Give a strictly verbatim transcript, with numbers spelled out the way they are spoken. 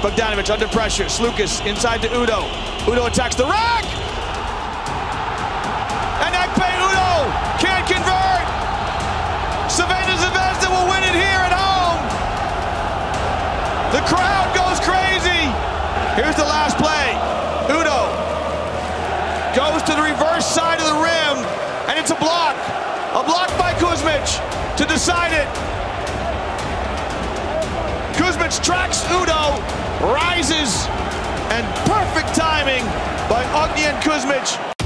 Bogdanovic under pressure. Slukas inside to Udo. Udo attacks the rack! And Ekpe Udo can't convert! Crvena Zvezda will win it here at home! The crowd goes crazy! Here's the last play. Udo goes to the reverse side of the rim, and it's a block. A block by Kuzmic to decide it. Kuzmic tracks Udo, rises, and perfect timing by Ognjen Kuzmic.